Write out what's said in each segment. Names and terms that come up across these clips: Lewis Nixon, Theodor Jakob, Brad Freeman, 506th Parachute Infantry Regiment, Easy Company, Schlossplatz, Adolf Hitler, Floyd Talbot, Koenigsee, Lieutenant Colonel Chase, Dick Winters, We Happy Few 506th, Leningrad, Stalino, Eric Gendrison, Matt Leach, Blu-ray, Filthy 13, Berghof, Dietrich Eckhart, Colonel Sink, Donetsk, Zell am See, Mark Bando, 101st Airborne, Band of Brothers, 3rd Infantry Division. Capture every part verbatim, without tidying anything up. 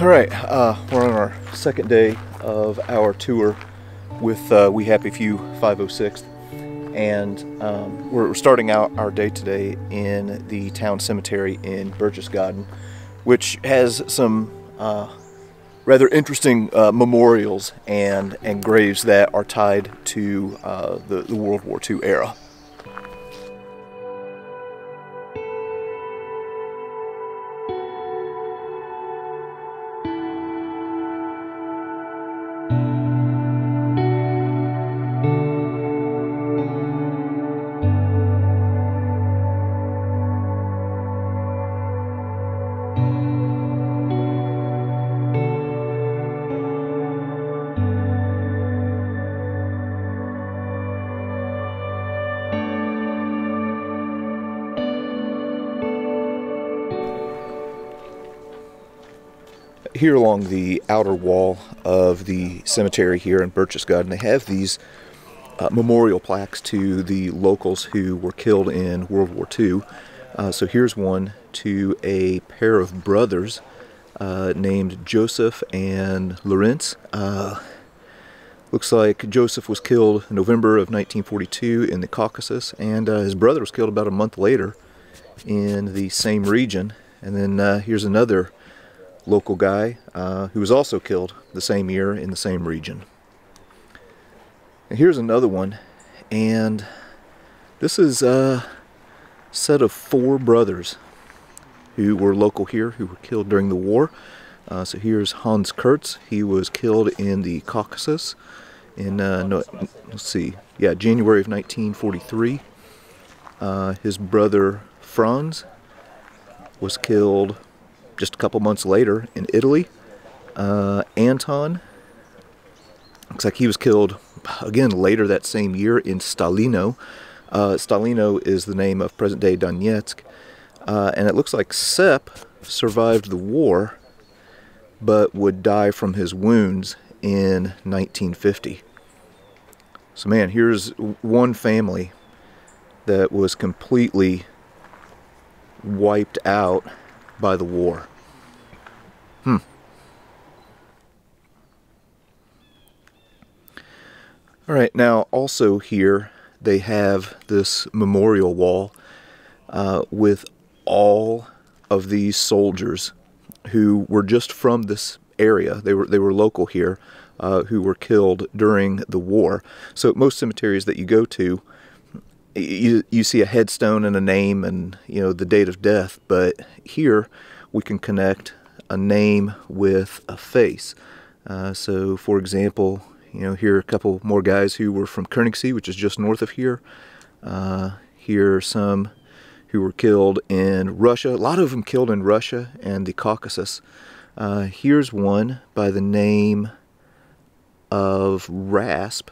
All right, uh, we're on our second day of our tour with uh, We Happy Few five oh sixth, and um, we're starting out our day today in the town cemetery in Berchtesgaden, which has some uh, rather interesting uh, memorials and, and graves that are tied to uh, the, the World War Two era. Here along the outer wall of the cemetery here in Berchtesgaden, they have these uh, memorial plaques to the locals who were killed in World War Two. Uh, so here's one to a pair of brothers uh, named Joseph and Lorenz. Uh, looks like Joseph was killed in November of nineteen forty-two in the Caucasus, and uh, his brother was killed about a month later in the same region. And then uh, here's another local guy uh, who was also killed the same year in the same region. And here's another one, and this is a set of four brothers who were local here, who were killed during the war. Uh, so here's Hans Kurtz. He was killed in the Caucasus in uh, no, let's see, yeah, January of nineteen forty-three. Uh, his brother Franz was killed just a couple months later in Italy. Uh, Anton, looks like he was killed again later that same year in Stalino. Uh, Stalino is the name of present-day Donetsk. Uh, and it looks like Sepp survived the war, but would die from his wounds in nineteen fifty. So man, here's one family that was completely wiped out by the war. Hmm. All right, now also here they have this memorial wall uh, with all of these soldiers who were just from this area. They were they were local here, uh, who were killed during the war. So at most cemeteries that you go to, You, you see a headstone and a name and, you know, the date of death, but here we can connect a name with a face. Uh, so, for example, you know, here are a couple more guys who were from Koenigsee, which is just north of here. Uh, here are some who were killed in Russia. A lot of them killed in Russia and the Caucasus. Uh, here's one by the name of Rasp,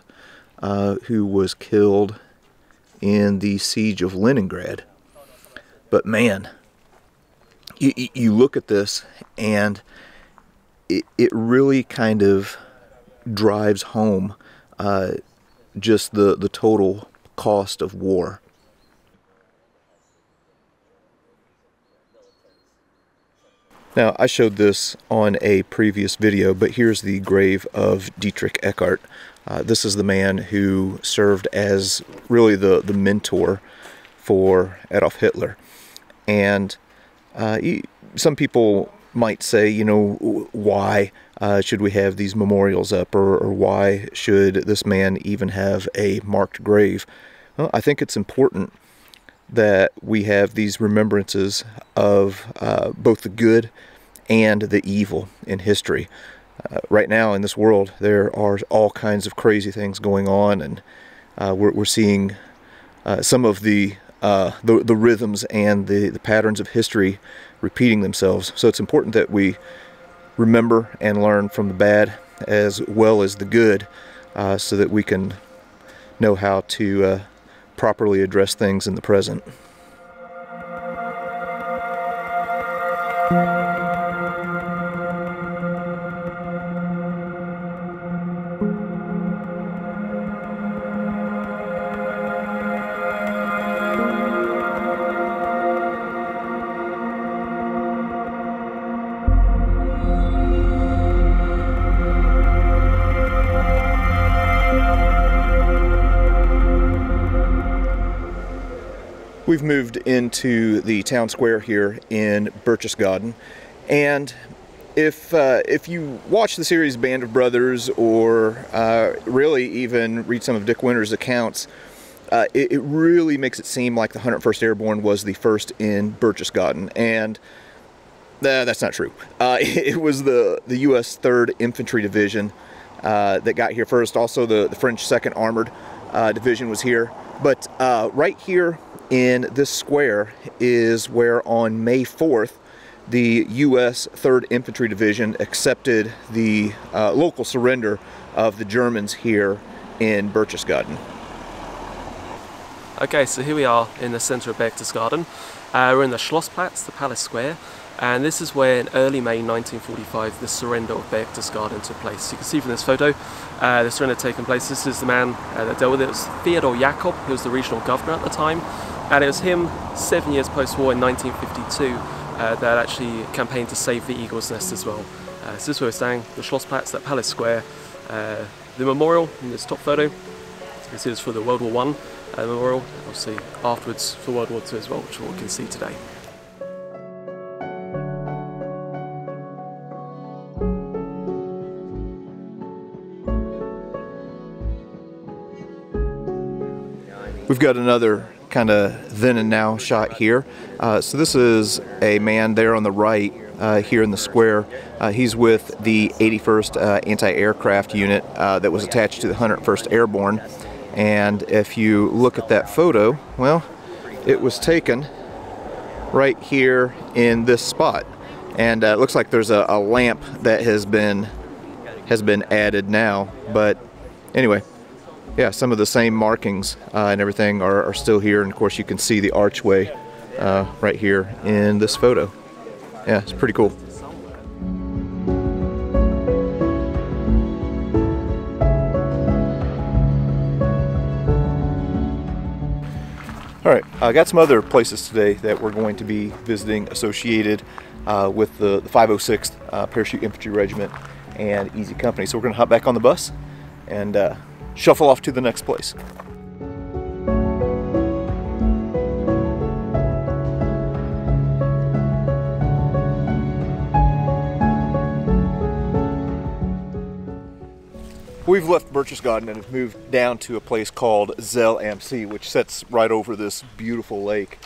uh, who was killed in the siege of Leningrad. But man, you, you look at this and it, it really kind of drives home uh, just the, the total cost of war. Now, I showed this on a previous video, but here's the grave of Dietrich Eckhart. Uh, this is the man who served as really the, the mentor for Adolf Hitler. And uh, he, some people might say, you know, why uh, should we have these memorials up, or, or why should this man even have a marked grave? Well, I think it's important that we have these remembrances of uh, both the good and the evil in history. Uh, right now in this world, there are all kinds of crazy things going on, and uh, we're, we're seeing uh, some of the, uh, the the rhythms and the, the patterns of history repeating themselves. So it's important that we remember and learn from the bad as well as the good, uh, so that we can know how to uh, properly address things in the present. We've moved into the town square here in Berchtesgaden, and if uh, if you watch the series Band of Brothers, or uh, really even read some of Dick Winters' accounts, uh, it, it really makes it seem like the one hundred first Airborne was the first in Berchtesgaden, and uh, that's not true. Uh, it, it was the the U S third Infantry Division uh, that got here first. Also, the, the French second Armored uh, Division was here, but uh, right here in this square is where on May fourth the U S third Infantry Division accepted the uh, local surrender of the Germans here in Berchtesgaden. Okay, so here we are in the centre of Berchtesgaden. Uh, we're in the Schlossplatz, the Palace Square, and this is where in early May nineteen forty-five the surrender of Berchtesgaden took place. You can see from this photo uh, the surrender taking place. This is the man uh, that dealt with it. It was Theodor Jakob, who was the regional governor at the time, and it was him, seven years post-war in nineteen fifty-two, uh, that actually campaigned to save the Eagle's Nest as well. Uh, so this is where we're staying, the Schlossplatz, that Palace Square. Uh, the memorial in this top photo, this is for the World War One uh, memorial, obviously afterwards for World War Two as well, which we can see today. We've got another kind of then and now shot here. Uh, so this is a man there on the right uh, here in the square. Uh, he's with the eighty-first uh, Anti-Aircraft Unit uh, that was attached to the one hundred first Airborne. And if you look at that photo, well, it was taken right here in this spot. And uh, it looks like there's a, a lamp that has been, has been added now, but anyway. Yeah, some of the same markings uh, and everything are, are still here, and of course you can see the archway uh, right here in this photo. Yeah, it's pretty cool. All right, I got some other places today that we're going to be visiting associated uh, with the, the five oh sixth uh, Parachute Infantry Regiment and Easy Company. So we're gonna hop back on the bus and uh, shuffle off to the next place. We've left Berchtesgaden and have moved down to a place called Zell am See, which sits right over this beautiful lake.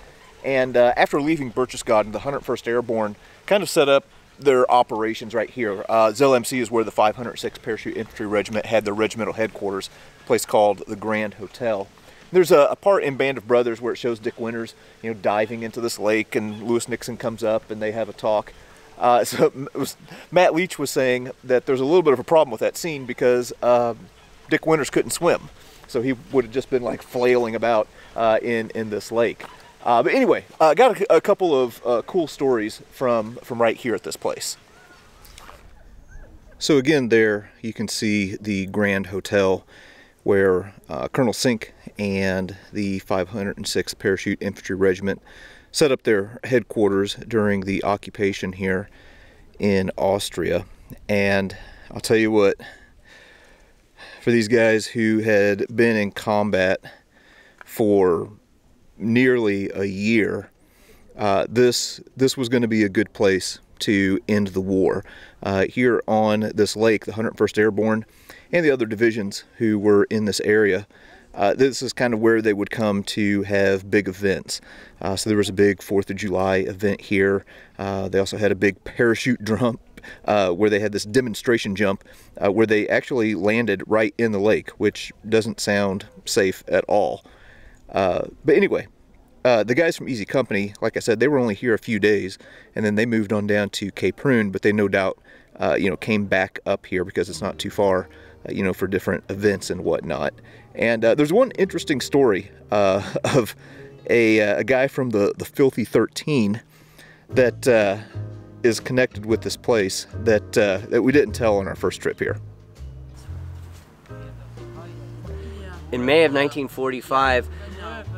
And uh, after leaving Berchtesgaden, the one hundred first Airborne kind of set up their operations right here. Uh, Zell am See is where the five hundred sixth Parachute Infantry Regiment had their regimental headquarters, a place called the Grand Hotel. There's a, a part in Band of Brothers where it shows Dick Winters, you know, diving into this lake, and Lewis Nixon comes up and they have a talk. Uh, so it was, Matt Leach was saying that there's a little bit of a problem with that scene because uh, Dick Winters couldn't swim, so he would have just been like flailing about uh, in in this lake. Uh, but anyway, I uh, got a, a couple of uh, cool stories from, from right here at this place. So again, there you can see the Grand Hotel where uh, Colonel Sink and the five hundred sixth Parachute Infantry Regiment set up their headquarters during the occupation here in Austria. And I'll tell you what, for these guys who had been in combat for nearly a year, uh, this this was going to be a good place to end the war. Uh, here on this lake, the one hundred first Airborne and the other divisions who were in this area, uh, this is kind of where they would come to have big events. Uh, so there was a big fourth of July event here. Uh, they also had a big parachute jump, uh, where they had this demonstration jump uh, where they actually landed right in the lake, which doesn't sound safe at all. Uh, but anyway, uh, the guys from Easy Company, like I said, they were only here a few days, and then they moved on down to Kaprun, but they no doubt, uh, you know, came back up here because it's not too far, uh, you know, for different events and whatnot. And uh, there's one interesting story uh, of a, uh, a guy from the, the Filthy thirteen that uh, is connected with this place that, uh, that we didn't tell on our first trip here. In May of nineteen forty-five,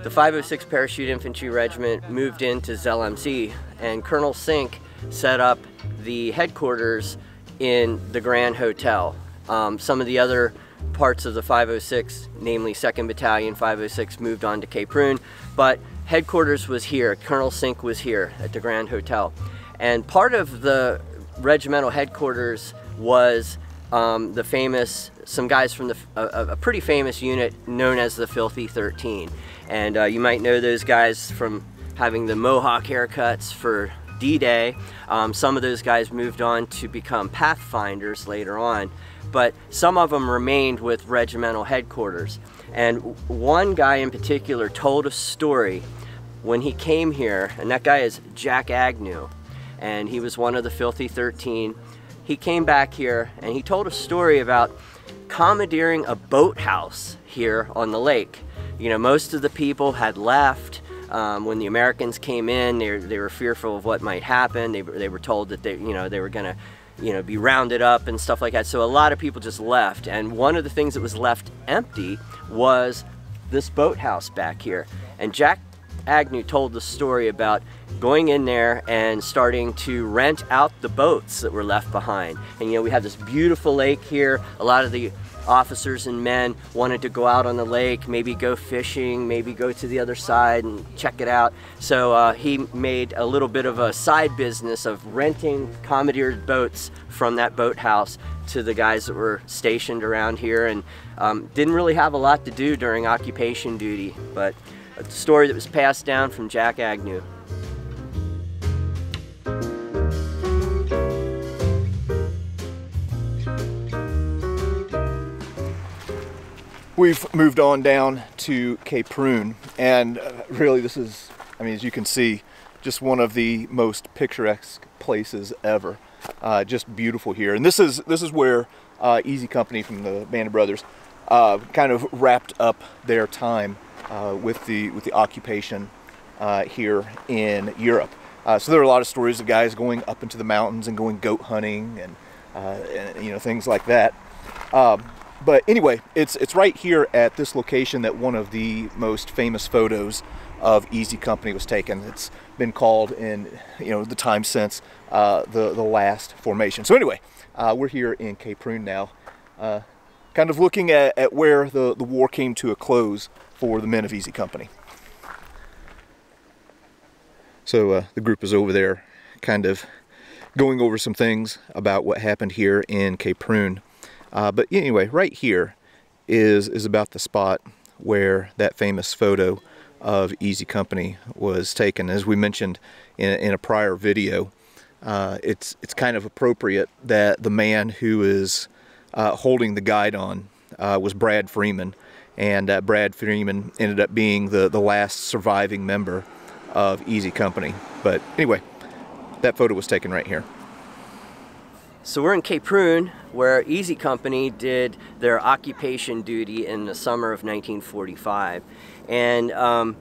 the five oh sixth Parachute Infantry Regiment moved into Zell am See, and Colonel Sink set up the headquarters in the Grand Hotel. Um, some of the other parts of the five oh sixth, namely second Battalion five oh six, moved on to Kaprun, but headquarters was here. Colonel Sink was here at the Grand Hotel. And part of the regimental headquarters was um, the famous, some guys from the, a, a pretty famous unit known as the Filthy thirteen. And uh, you might know those guys from having the Mohawk haircuts for D-Day. Um, some of those guys moved on to become Pathfinders later on, but some of them remained with regimental headquarters. And one guy in particular told a story when he came here, and that guy is Jack Agnew, and he was one of the Filthy thirteen. He came back here and he told a story about commandeering a boathouse here on the lake. You know, most of the people had left. Um, when the Americans came in, they, they were fearful of what might happen. They, they were told that they, you know, they were gonna, you know, be rounded up and stuff like that. So a lot of people just left. And one of the things that was left empty was this boathouse back here. And Jack Agnew told the story about going in there and starting to rent out the boats that were left behind. And you know, we have this beautiful lake here. A lot of the officers and men wanted to go out on the lake, maybe go fishing, maybe go to the other side and check it out. So uh, he made a little bit of a side business of renting commandeered boats from that boathouse to the guys that were stationed around here, and um, didn't really have a lot to do during occupation duty, but a story that was passed down from Jack Agnew. We've moved on down to Kaprun, and uh, really this is, I mean, as you can see, just one of the most picturesque places ever. Uh, just beautiful here. And this is, this is where uh, Easy Company from the Band of Brothers uh, kind of wrapped up their time uh, with, the, with the occupation uh, here in Europe. Uh, so there are a lot of stories of guys going up into the mountains and going goat hunting and, uh, and you know, things like that. Um, But anyway, it's it's right here at this location that one of the most famous photos of Easy Company was taken. It's been called in, you know, the time since uh, the the last formation. So anyway, uh, we're here in Kaprun now, uh, kind of looking at, at where the the war came to a close for the men of Easy Company. So uh, the group is over there, kind of going over some things about what happened here in Kaprun. Uh, but anyway, right here is, is about the spot where that famous photo of Easy Company was taken. As we mentioned in, in a prior video, uh, it's, it's kind of appropriate that the man who is uh, holding the guide on uh, was Brad Freeman. And uh, Brad Freeman ended up being the, the last surviving member of Easy Company. But anyway, that photo was taken right here. So we're in Kaprun, where Easy Company did their occupation duty in the summer of nineteen forty-five. And um,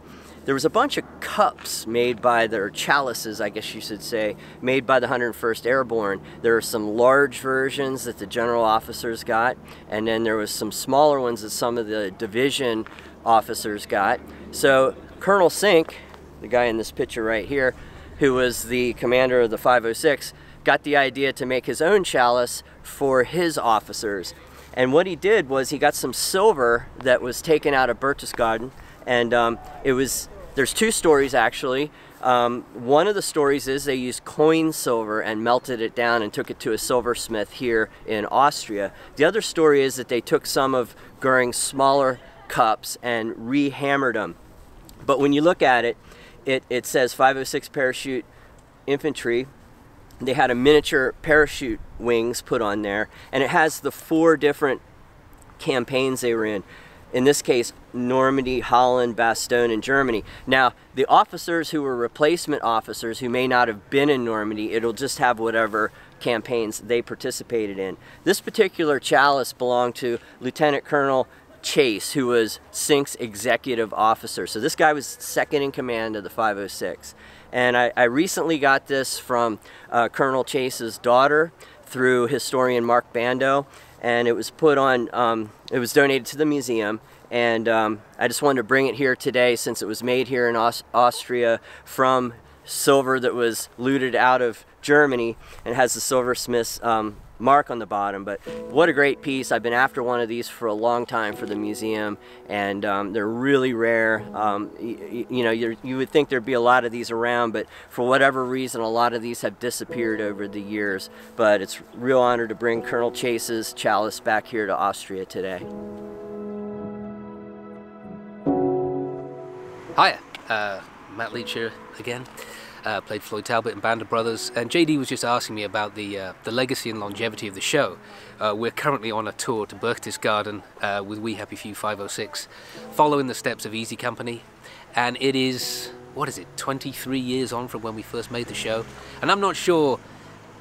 there was a bunch of cups made by the, or chalices, I guess you should say, made by the one hundred and first Airborne. There are some large versions that the general officers got, and then there was some smaller ones that some of the division officers got. So Colonel Sink, the guy in this picture right here, who was the commander of the five oh six, got the idea to make his own chalice for his officers. And what he did was he got some silver that was taken out of Berchtesgaden, and um, it was, there's two stories actually. Um, one of the stories is they used coin silver and melted it down and took it to a silversmith here in Austria. The other story is that they took some of Goering's smaller cups and re-hammered them. But when you look at it, it, it says five oh sixth Parachute Infantry. They had a miniature parachute wings put on there, and it has the four different campaigns they were in. In this case, Normandy, Holland, Bastogne, and Germany. Now, the officers who were replacement officers who may not have been in Normandy, it'll just have whatever campaigns they participated in. This particular chalice belonged to Lieutenant Colonel Chase, who was Sink's executive officer. So this guy was second in command of the five oh six. And I, I recently got this from uh, Colonel Chase's daughter through historian Mark Bando, and it was put on, um, it was donated to the museum, and um, I just wanted to bring it here today since it was made here in Aus Austria from silver that was looted out of Germany, and has the silversmith's um, mark on the bottom. But what a great piece. I've been after one of these for a long time for the museum, and um, they're really rare. Um, you, you know, you're, you would think there'd be a lot of these around, but for whatever reason, a lot of these have disappeared over the years. But it's a real honor to bring Colonel Chase's chalice back here to Austria today. Hiya, uh, Matt Leach here again. Uh, played Floyd Talbot in Band of Brothers, and J D was just asking me about the uh, the legacy and longevity of the show. Uh, we're currently on a tour to Berchtesgaden uh, with We Happy Few five oh six, following the steps of Easy Company, and it is, what is it, twenty-three years on from when we first made the show. And I'm not sure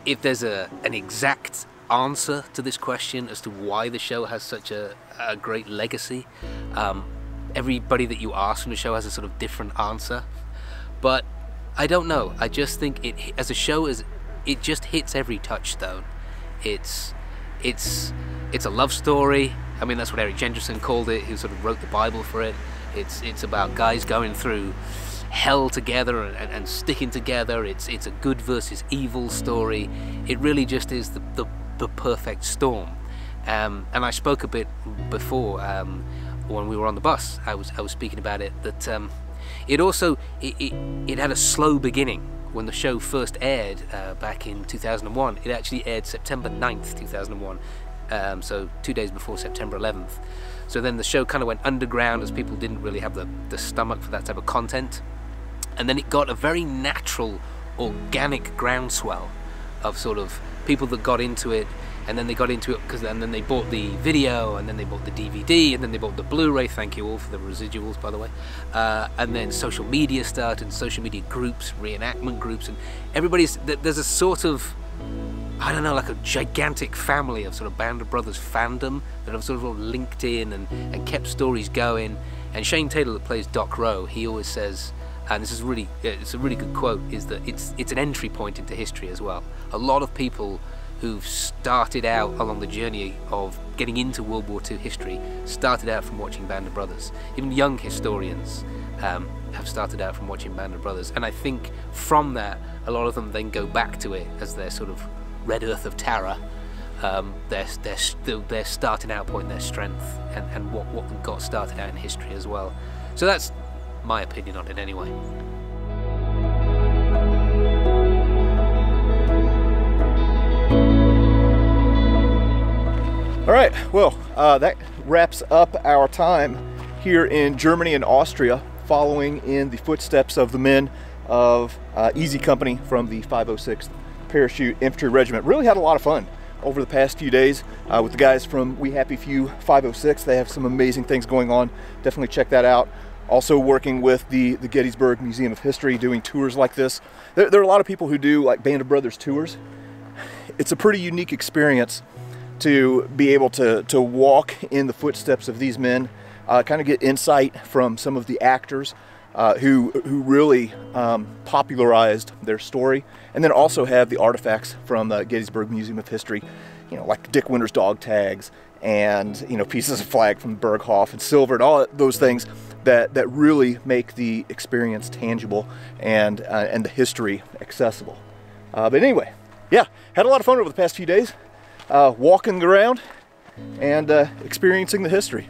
if there's a an exact answer to this question as to why the show has such a, a great legacy. Um, everybody that you ask from the show has a sort of different answer, but I don't know. I just think it, as a show, is it just hits every touchstone. It's it's it's a love story. I mean, that's what Eric Gendrison called it, who sort of wrote the Bible for it. It's it's about guys going through hell together and, and, and sticking together. It's it's a good versus evil story. It really just is the the, the perfect storm. Um, and I spoke a bit before um, when we were on the bus. I was I was speaking about it that. Um, It also, it, it, it had a slow beginning. When the show first aired uh, back in two thousand one, it actually aired September ninth, two thousand one, um, so two days before September eleventh. So then the show kind of went underground as people didn't really have the, the stomach for that type of content. And then it got a very natural, organic groundswell of sort of people that got into it, and then they got into it because then they bought the video, and then they bought the D V D, and then they bought the Blu-ray. Thank you all for the residuals, by the way. Uh, and then social media started, social media groups, reenactment groups, and everybody's, there's a sort of, I don't know, like a gigantic family of sort of Band of Brothers fandom that have sort of linked in and, and kept stories going. And Shane Taylor, that plays Doc Rowe, he always says, and this is really, it's a really good quote, is that it's, it's an entry point into history as well. A lot of people who've started out along the journey of getting into World War Two history started out from watching Band of Brothers. Even young historians um, have started out from watching Band of Brothers, and I think from that a lot of them then go back to it as their sort of red earth of terror, um, their, their, their starting out point, their strength, and, and what, what got started out in history as well. So that's my opinion on it anyway. All right, well, uh, that wraps up our time here in Germany and Austria, following in the footsteps of the men of uh, Easy Company from the five oh sixth Parachute Infantry Regiment. Really had a lot of fun over the past few days uh, with the guys from We Happy Few five oh six. They have some amazing things going on. Definitely check that out. Also working with the, the Gettysburg Museum of History, doing tours like this. There, there are a lot of people who do like Band of Brothers tours. It's a pretty unique experience to be able to, to walk in the footsteps of these men, uh, kind of get insight from some of the actors uh, who, who really um, popularized their story, and then also have the artifacts from the Gettysburg Museum of History, you know, like Dick Winters dog tags and, you know, pieces of flag from Berghof and silver and all those things that, that really make the experience tangible and, uh, and the history accessible. Uh, but anyway, yeah, had a lot of fun over the past few days. Uh, walking around and uh, experiencing the history.